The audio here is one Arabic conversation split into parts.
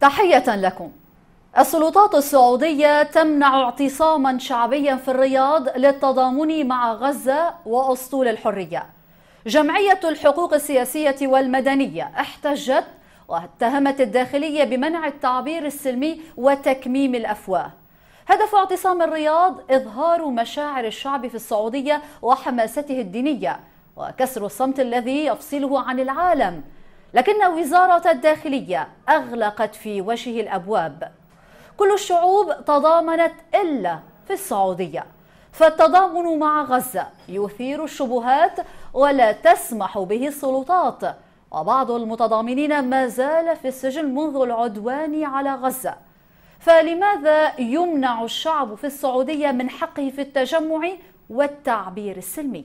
تحية لكم. السلطات السعودية تمنع اعتصاما شعبيا في الرياض للتضامن مع غزة وأسطول الحرية. جمعية الحقوق السياسية والمدنية احتجت واتهمت الداخلية بمنع التعبير السلمي وتكميم الأفواه. هدف اعتصام الرياض إظهار مشاعر الشعب في السعودية وحماسته الدينية وكسر الصمت الذي يفصله عن العالم، لكن وزارة الداخلية أغلقت في وجهه الأبواب. كل الشعوب تضامنت إلا في السعودية، فالتضامن مع غزة يثير الشبهات ولا تسمح به السلطات، وبعض المتضامنين ما زال في السجن منذ العدوان على غزة. فلماذا يمنع الشعب في السعودية من حقه في التجمع والتعبير السلمي؟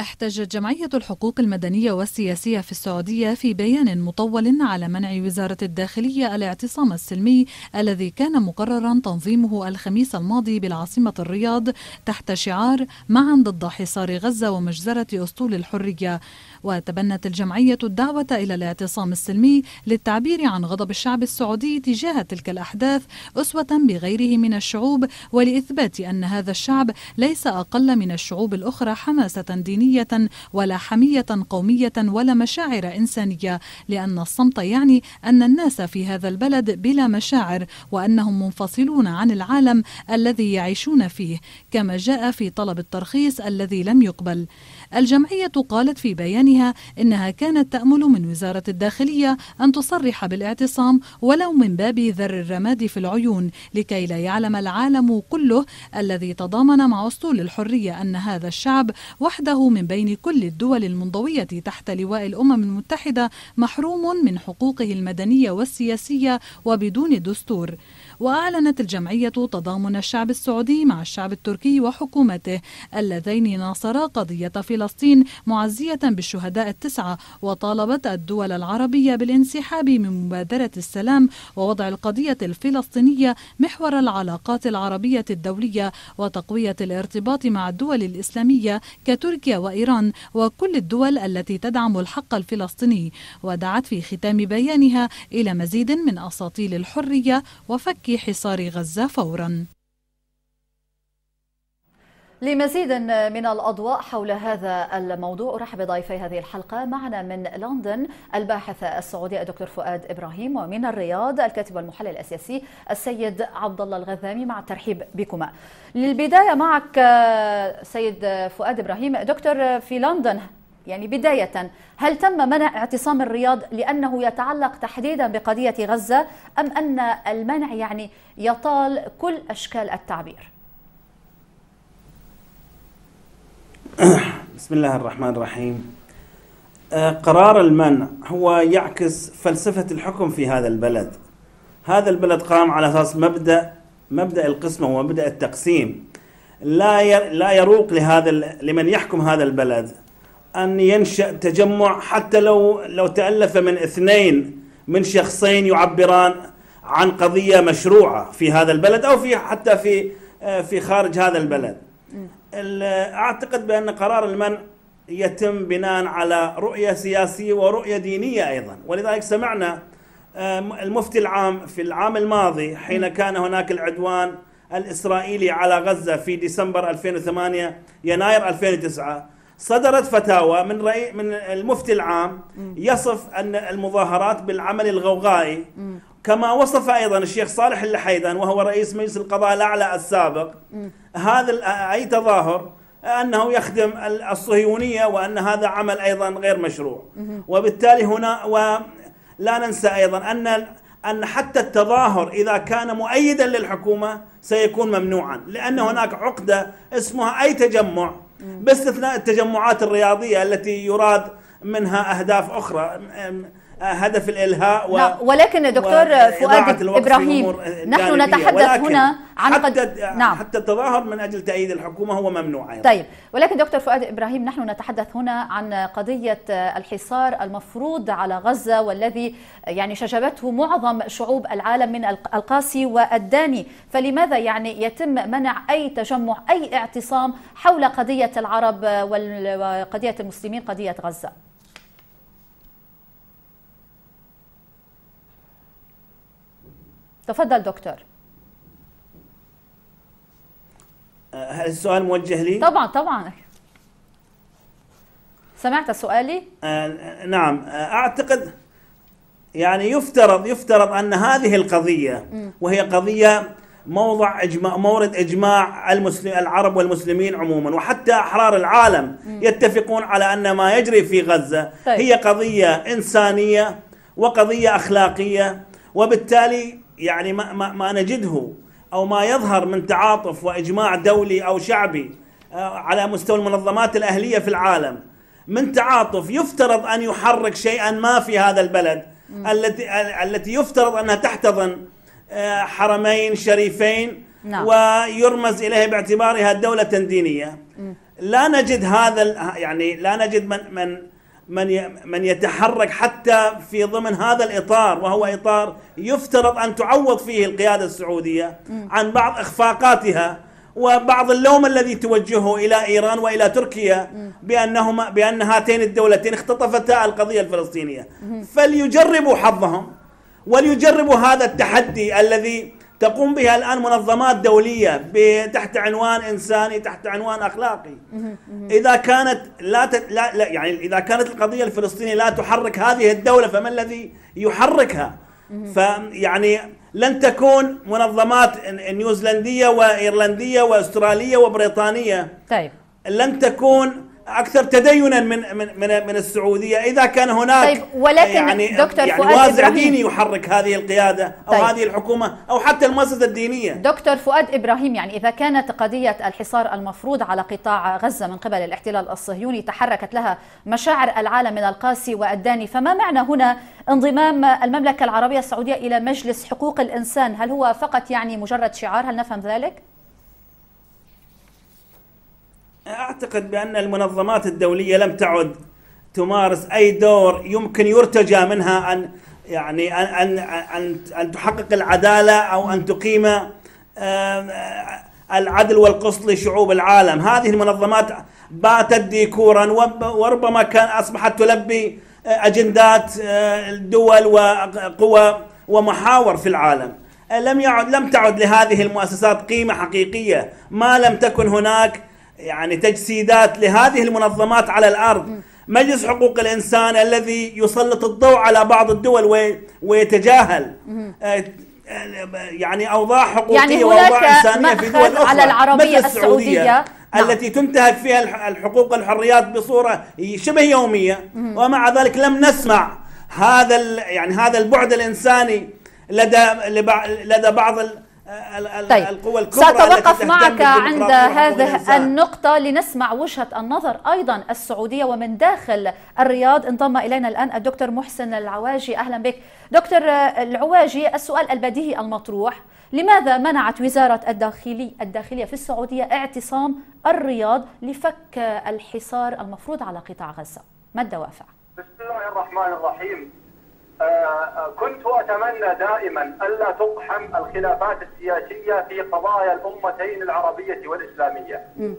احتجت جمعية الحقوق المدنية والسياسية في السعودية في بيان مطول على منع وزارة الداخلية الاعتصام السلمي الذي كان مقررا تنظيمه الخميس الماضي بالعاصمة الرياض تحت شعار معا ضد حصار غزة ومجزرة أسطول الحرية. وتبنت الجمعية الدعوة إلى الاعتصام السلمي للتعبير عن غضب الشعب السعودي تجاه تلك الأحداث أسوة بغيره من الشعوب، ولإثبات أن هذا الشعب ليس أقل من الشعوب الأخرى حماسة دينية ولا حمية قومية ولا مشاعر إنسانية، لأن الصمت يعني أن الناس في هذا البلد بلا مشاعر وأنهم منفصلون عن العالم الذي يعيشون فيه، كما جاء في طلب الترخيص الذي لم يقبل. الجمعية قالت في بيانها إنها كانت تأمل من وزارة الداخلية أن تصرح بالاعتصام ولو من باب ذر الرماد في العيون، لكي لا يعلم العالم كله الذي تضامن مع أسطول الحرية أن هذا الشعب وحده من بين كل الدول المنضوية تحت لواء الأمم المتحدة محروم من حقوقه المدنية والسياسية وبدون دستور. وأعلنت الجمعية تضامن الشعب السعودي مع الشعب التركي وحكومته اللذين ناصرا قضية فلسطين معزية بالشهداء 9، وطالبت الدول العربية بالانسحاب من مبادرة السلام ووضع القضية الفلسطينية محور العلاقات العربية الدولية وتقوية الارتباط مع الدول الإسلامية كتركيا وإيران وكل الدول التي تدعم الحق الفلسطيني. ودعت في ختام بيانها إلى مزيد من أساطيل الحرية وفك حصار غزة فورا. لمزيد من الأضواء حول هذا الموضوع رحب ضيفي هذه الحلقة، معنا من لندن الباحث السعودي الدكتور فؤاد إبراهيم، ومن الرياض الكاتب والمحلل السياسي السيد عبدالله الغذامي، مع الترحيب بكما. للبداية معك سيد فؤاد إبراهيم. دكتور، في لندن يعني بداية، هل تم منع اعتصام الرياض لأنه يتعلق تحديدا بقضية غزة، أم أن المنع يعني يطال كل أشكال التعبير؟ بسم الله الرحمن الرحيم. قرار المنع هو يعكس فلسفة الحكم في هذا البلد. هذا البلد قام على أساس مبدأ القسمة ومبدأ التقسيم. لا يروق لمن يحكم هذا البلد أن ينشأ تجمع حتى لو تألف من 2 شخصين يعبران عن قضية مشروعة في هذا البلد أو حتى في خارج هذا البلد. أعتقد بأن قرار المنع يتم بناء على رؤية سياسية ورؤية دينية أيضا، ولذلك سمعنا المفتي العام في العام الماضي حين كان هناك العدوان الإسرائيلي على غزة في ديسمبر 2008 يناير 2009 صدرت فتاوى من المفتي العام يصف أن المظاهرات بالعمل الغوغائي، كما وصف أيضا الشيخ صالح الحيدان وهو رئيس مجلس القضاء الأعلى السابق هذا أي تظاهر أنه يخدم الصهيونية وأن هذا عمل أيضا غير مشروع. وبالتالي هنا ولا ننسى أيضا أن حتى التظاهر إذا كان مؤيدا للحكومة سيكون ممنوعا، لأن هناك عقدة اسمها أي تجمع باستثناء التجمعات الرياضية التي يراد منها أهداف أخرى، هدف الإلهاء ولكن دكتور فؤاد إبراهيم نحن نتحدث هنا عن حتى التظاهر من أجل تأييد الحكومة هو ممنوع أيضا. طيب، ولكن دكتور فؤاد إبراهيم نحن نتحدث هنا عن قضية الحصار المفروض على غزة، والذي يعني شجبته معظم شعوب العالم من القاسي والداني، فلماذا يعني يتم منع أي تجمع أي اعتصام حول قضية العرب وقضية المسلمين قضية غزة؟ تفضل دكتور. هل السؤال موجه لي؟ طبعا طبعا. سمعت سؤالي؟ نعم. أعتقد يعني يفترض أن هذه القضية وهي قضية مورد إجماع العرب والمسلمين عموما وحتى أحرار العالم يتفقون على أن ما يجري في غزة هي قضية إنسانية وقضية أخلاقية، وبالتالي يعني ما نجده أو ما يظهر من تعاطف وإجماع دولي أو شعبي على مستوى المنظمات الأهلية في العالم من تعاطف يفترض أن يحرك شيئا ما في هذا البلد التي يفترض أنها تحتضن حرمين شريفين، نعم. ويرمز إليها باعتبارها دولة دينية. لا نجد هذا، يعني لا نجد من يتحرك حتى في ضمن هذا الإطار، وهو إطار يفترض أن تعوض فيه القيادة السعودية عن بعض إخفاقاتها وبعض اللوم الذي توجهه إلى إيران وإلى تركيا بأن هاتين الدولتين اختطفتا القضية الفلسطينية. فليجربوا حظهم وليجربوا هذا التحدي الذي تقوم بها الآن منظمات دولية تحت عنوان إنساني، تحت عنوان أخلاقي. إذا كانت لا يعني إذا كانت القضية الفلسطينية لا تحرك هذه الدولة فما الذي يحركها؟ فيعني لن تكون منظمات نيوزيلندية وإيرلندية وأسترالية وبريطانية، طيب، لن تكون أكثر تدينا من السعودية إذا كان هناك، طيب، ولكن يعني دكتور يعني فؤاد وازع ديني يحرك هذه القيادة أو طيب هذه الحكومة أو حتى المؤسسة الدينية. دكتور فؤاد إبراهيم، يعني إذا كانت قضية الحصار المفروض على قطاع غزة من قبل الاحتلال الصهيوني تحركت لها مشاعر العالم من القاسي والداني، فما معنى هنا انضمام المملكة العربية السعودية إلى مجلس حقوق الإنسان؟ هل هو فقط يعني مجرد شعار؟ هل نفهم ذلك؟ أعتقد بأن المنظمات الدولية لم تعد تمارس أي دور يمكن يرتجى منها أن يعني أن أن أن تحقق العدالة أو أن تقيم العدل والقسط لشعوب العالم. هذه المنظمات باتت ديكورا وربما أصبحت تلبي أجندات دول وقوى ومحاور في العالم. لم تعد لهذه المؤسسات قيمة حقيقية ما لم تكن هناك يعني تجسيدات لهذه المنظمات على الأرض. مجلس حقوق الإنسان الذي يسلط الضوء على بعض الدول ويتجاهل يعني أوضاع حقوقية يعني وأوضاع إنسانية في دول أخرى على العربية السعودية التي تنتهك فيها الحقوق والحريات بصورة شبه يومية، ومع ذلك لم نسمع هذا يعني هذا البعد الإنساني لدى بعض طيب. القوى الكبرى. سأتوقف معك عند هذه النقطة لنسمع وجهة النظر أيضا السعودية. ومن داخل الرياض انضم إلينا الآن الدكتور محسن العواجي. أهلا بك دكتور العواجي. السؤال البديهي المطروح، لماذا منعت وزارة الداخلية في السعودية اعتصام الرياض لفك الحصار المفروض على قطاع غزة؟ ما الدوافع؟ بسم الله الرحمن الرحيم. كنت أتمنى دائما ألا تقحم الخلافات السياسية في قضايا الأمتين العربية والإسلامية،